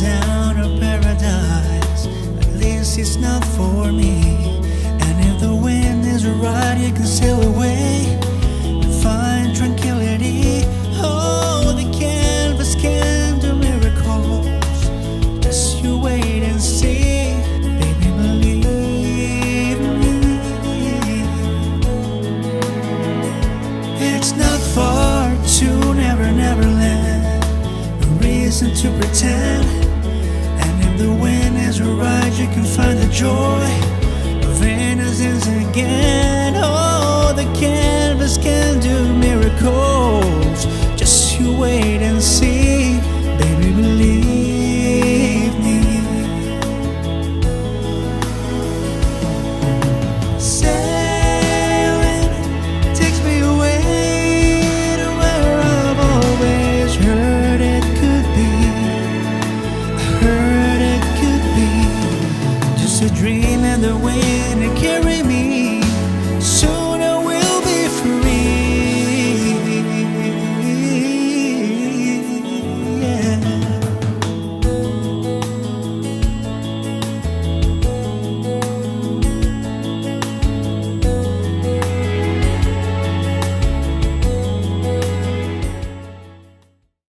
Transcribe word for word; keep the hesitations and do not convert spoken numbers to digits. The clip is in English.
Down a paradise, at least it's not for me. And if the wind is right, you can sail away and find tranquility. Oh, the canvas can do miracles. Just you wait and see. Baby, believe me. It's not far to Never Never Land. No reason to pretend. The wind is right, you can find the joy of innocence again. Oh, the canvas can do miracles. Just you wait and see, baby, believe me. Sailing takes me away to where I've always heard it could be. I heard a dream and the wind to carry me so